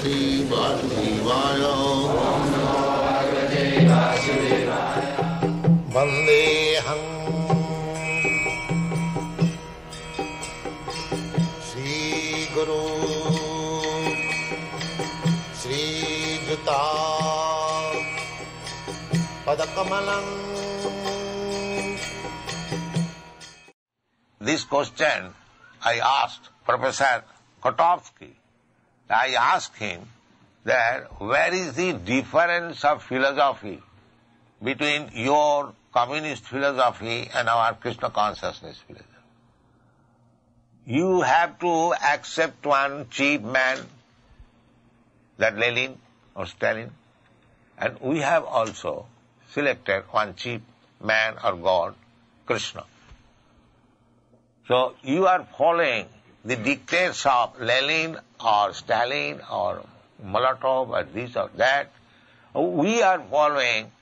Bhagavate Vasudevaya. Om Namo Bhagavate Vasudevaya. Vandeham Sri Guru Sri Juta Padakamalam. This question I asked Professor Kotovsky. I asked him that where is the difference of philosophy between your communist philosophy and our Krishna consciousness philosophy. You have to accept one cheap man, that Lenin or Stalin, and we have also selected one cheap man or God, Kṛṣṇa. So you are following the dictates of Lenin or Stalin or Molotov or this or that. We are following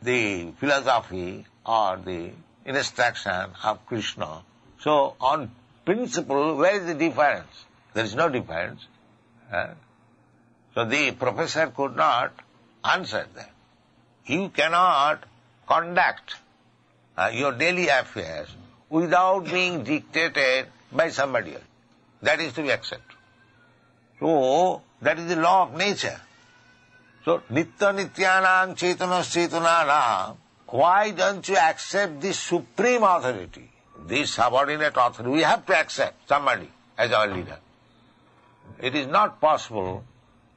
the philosophy or the instruction of Kṛṣṇa. So on principle, where is the difference? There is no difference. So the professor could not answer that. You cannot conduct your daily affairs without being dictated by somebody else. That is to be accepted. So, that is the law of nature. So, nitya nityanam chetana chetananam, why don't you accept this supreme authority, this subordinate authority? We have to accept somebody as our leader. It is not possible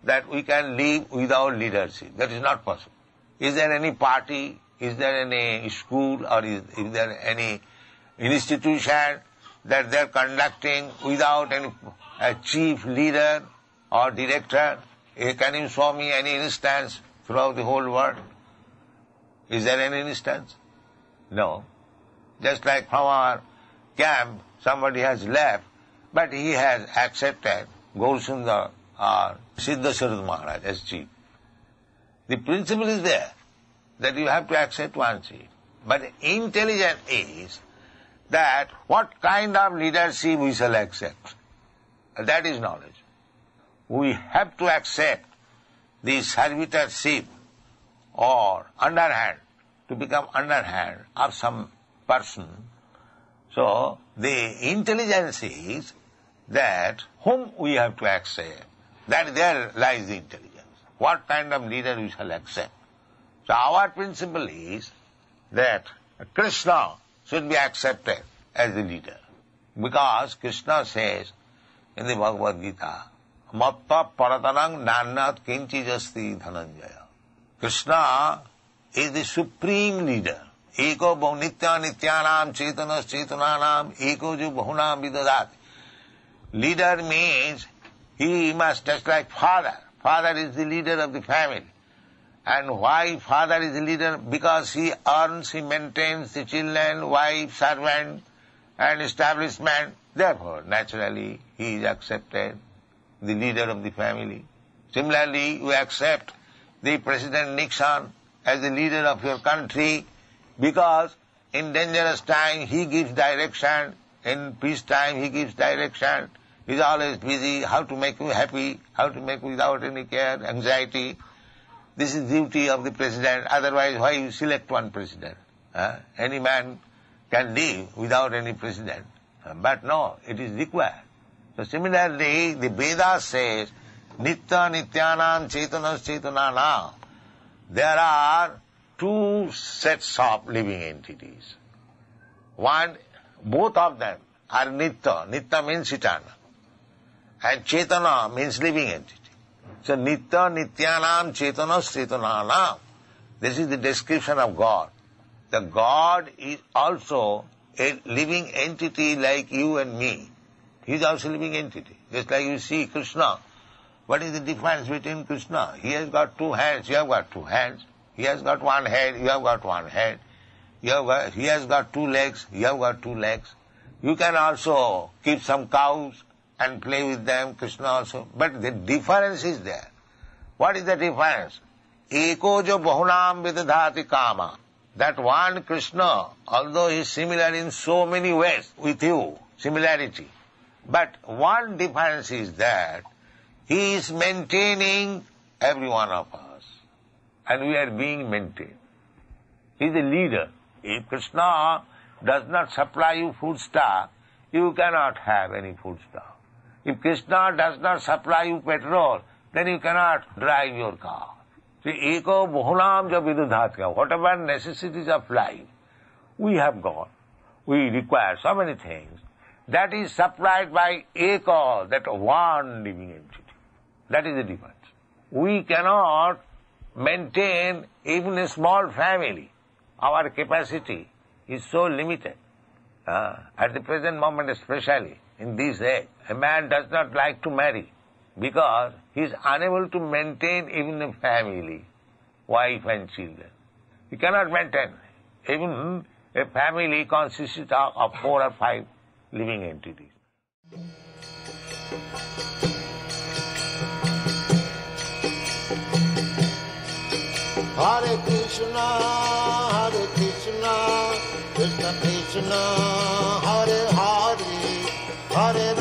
that we can live without leadership. That is not possible. Is there any party, is there any school, or is there any institution that they are conducting without any chief leader or director? Can you show me any instance throughout the whole world? Is there any instance? No. Just like from our camp, somebody has left, but he has accepted Gorsundar or Siddha Sarud Maharaj as chief. The principle is there, that you have to accept one chief. But intelligence is that what kind of leadership we shall accept. That is knowledge. We have to accept the servitorship or underhand, to become underhand of some person. So the intelligence is that whom we have to accept. That there lies the intelligence. What kind of leader we shall accept. So our principle is that Kṛṣṇa should be accepted as the leader. Because Krishna says in the Bhagavad Gita, matta paratanang nanat kinchi jasti dhananjaya. Krishna is the supreme leader. Eko nitya nityanam chetanas chetananam eko ju bahunam vidadati. Leader means he must, just like father. Father is the leader of the family. And why father is the leader? Because he earns, he maintains the children, wife, servant, and establishment. Therefore, naturally, he is accepted, the leader of the family. Similarly, you accept the President Nixon as the leader of your country because in dangerous time he gives direction, in peace time he gives direction. He is always busy, how to make you happy, how to make you without any care, anxiety. This is duty of the president. Otherwise, why you select one president? Any man can live without any president. But no, it is required. So similarly, the Vedas says, nitya nityanam chetanas chetananam. There are two sets of living entities. One, both of them are nitya. Nitya means eternal. And chetana means living entity. So, nitya nityanam chetanas chetananam. This is the description of God. The God is also a living entity like you and me. He is also a living entity. Just like you see Krishna. What is the difference between Krishna? He has got two hands, you have got two hands. He has got one head, you have got one head. He has got two legs, you have got two legs. You can also keep some cows and play with them, Krishna also. But the difference is there. What is the difference? Eko jo bahunam vidadhati kama. That one Krishna, although he is similar in so many ways with you, similarity. But one difference is that He is maintaining every one of us, and we are being maintained. He is a leader. If Kṛṣṇa does not supply you food stuff, you cannot have any food stuff. If Kṛṣṇa does not supply you petrol, then you cannot drive your car. See, eko bohulam ja vidudhatka. Whatever necessities of life we have got, we require so many things. That is supplied by eko, that one living entity. That is the difference. We cannot maintain even a small family. Our capacity is so limited. At the present moment especially, in this age, a man does not like to marry because he is unable to maintain even a family, wife and children. He cannot maintain. Even a family consists of 4 or 5 living entities. Hare Krishna, Hare Krishna, Krishna Krishna, Hare Hare, Hare Hare.